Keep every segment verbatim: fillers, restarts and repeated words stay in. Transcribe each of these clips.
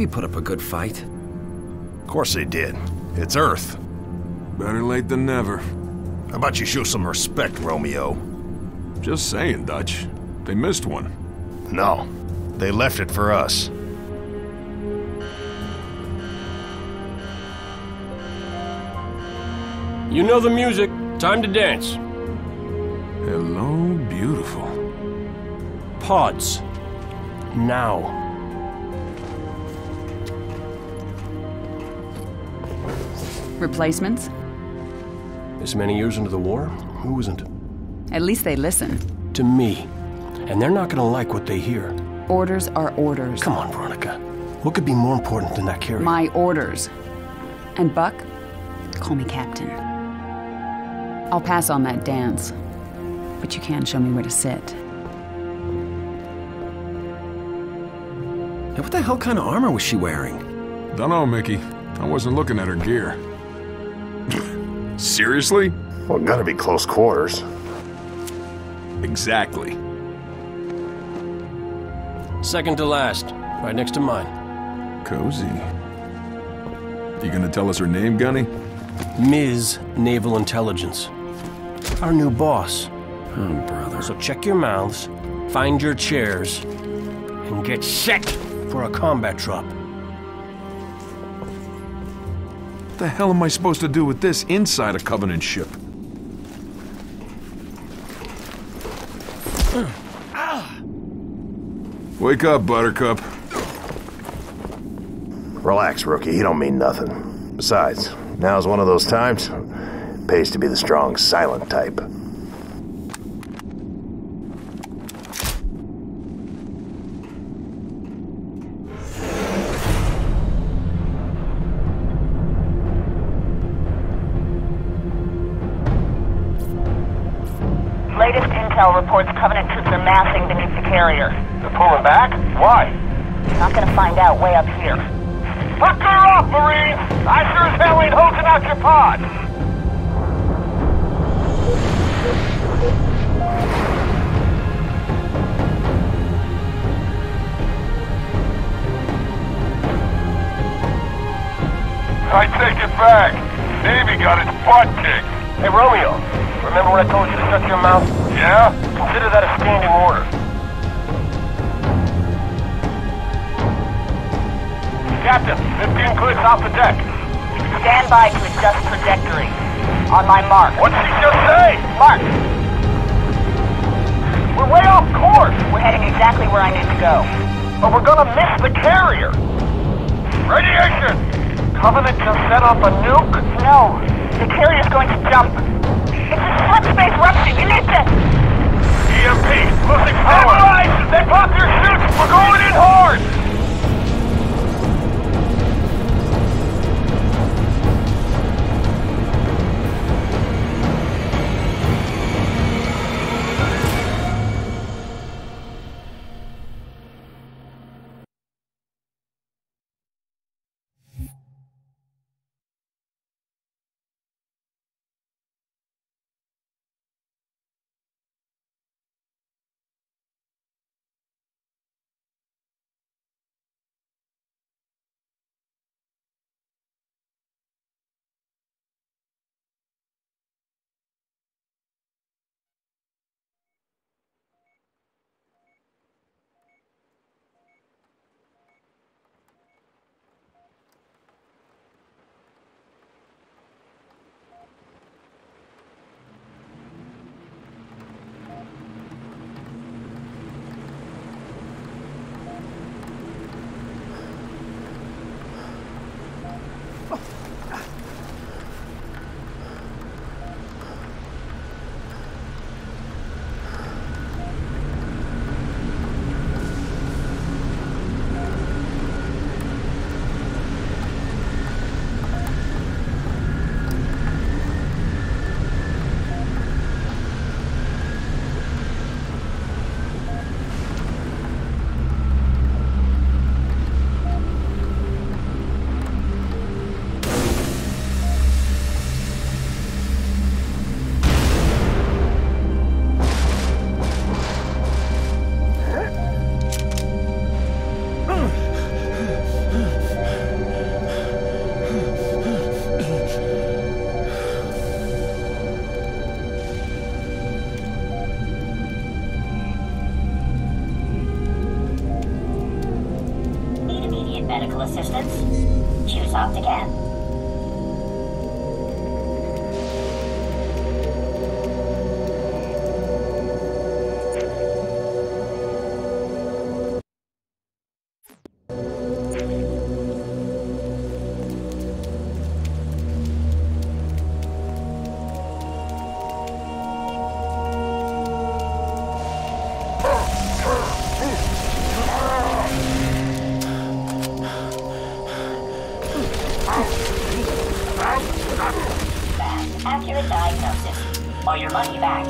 Navy put up a good fight. Of course they did. It's Earth. Better late than never. How about you show some respect, Romeo? Just saying, Dutch. They missed one. No. They left it for us. You know the music. Time to dance. Hello, beautiful. Pods. Now. Replacements? This many years into the war, who isn't? At least they listen. To me. And they're not gonna like what they hear. Orders are orders. Come on, Veronica. What could be more important than that carrier? My orders. And Buck, call me Captain. I'll pass on that dance. But you can show me where to sit. And what the hell kind of armor was she wearing? Dunno, Mickey. I wasn't looking at her gear. Seriously? Well, gotta be close quarters. Exactly. Second to last, right next to mine. Cozy. You gonna tell us her name, Gunny? Miz Naval Intelligence. Our new boss. Oh, brother. So check your mouths, find your chairs, and get set for a combat drop. What the hell am I supposed to do with this inside a Covenant ship? Wake up, Buttercup. Relax, rookie. He don't mean nothing. Besides, now's one of those times. It pays to be the strong, silent type. Reports Covenant troops are massing beneath the carrier. They're pulling back? Why? Not gonna find out way up here. Fuck her up, Marines! I sure as hell ain't hosing out your pod! I take it back. Navy got its butt kicked. Hey, Romeo, remember when I told you to shut your mouth? Yeah? Consider that a standing order. Captain, fifteen clicks off the deck. Stand by to adjust trajectory. On my mark. What'd she just say? Mark. We're way off course. We're heading exactly where I need to go. But we're gonna miss the carrier. Radiation! Covenant just set off a nuke? No. The carrier's going to jump. It's a slipspace rupture. You need to... E M P, losing power. Stabilize! They popped their chutes! We're going in hard! assistance, choose opt again. Accurate diagnosis, or your money back.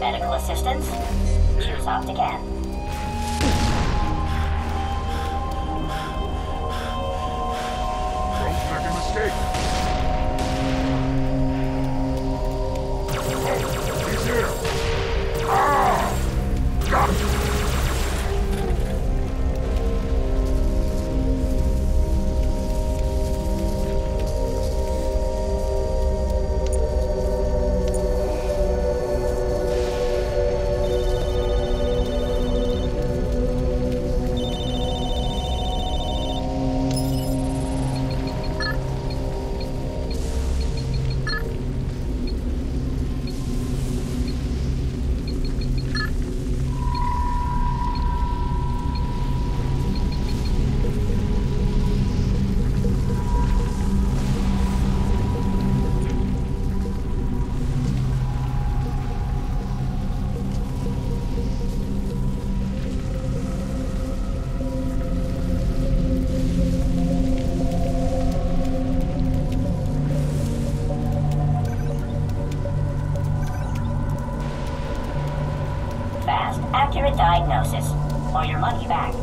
Medical assistance, choose opt again. Don't make a mistake. Oh, he's here. Ah! diagnosis, or your money back.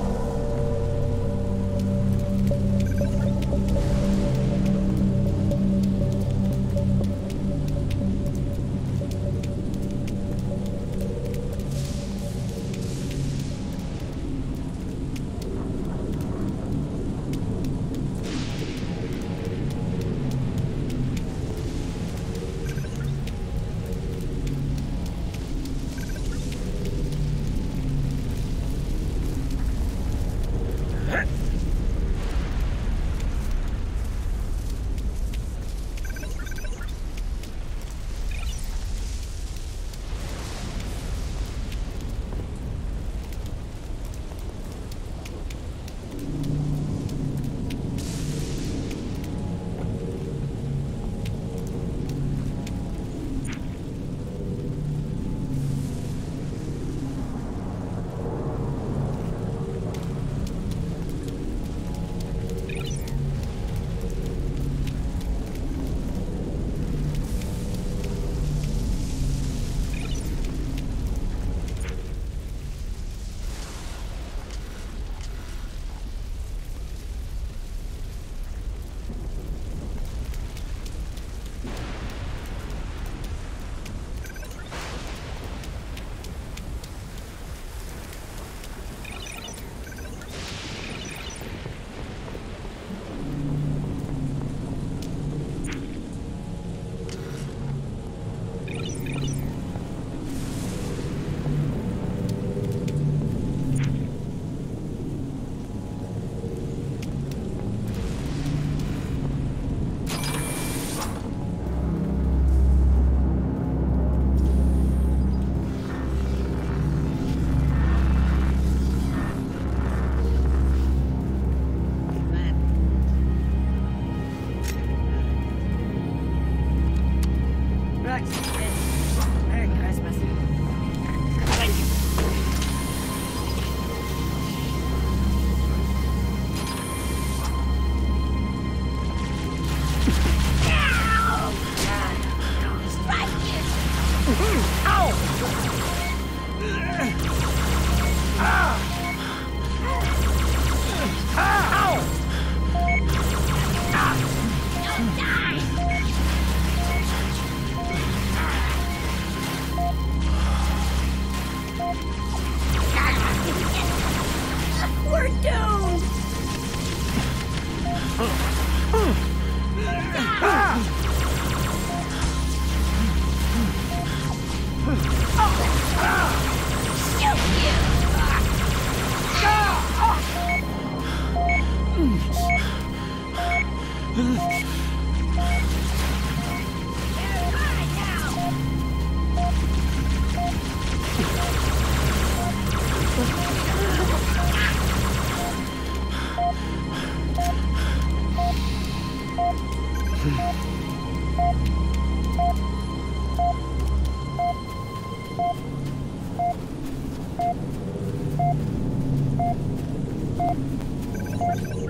Thank you.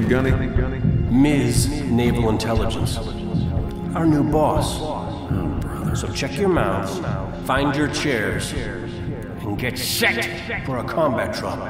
name, Gunny? Miz Naval Intelligence. Our new boss. Oh, brother. So check your mouths, find your chairs, and get set for a combat trial.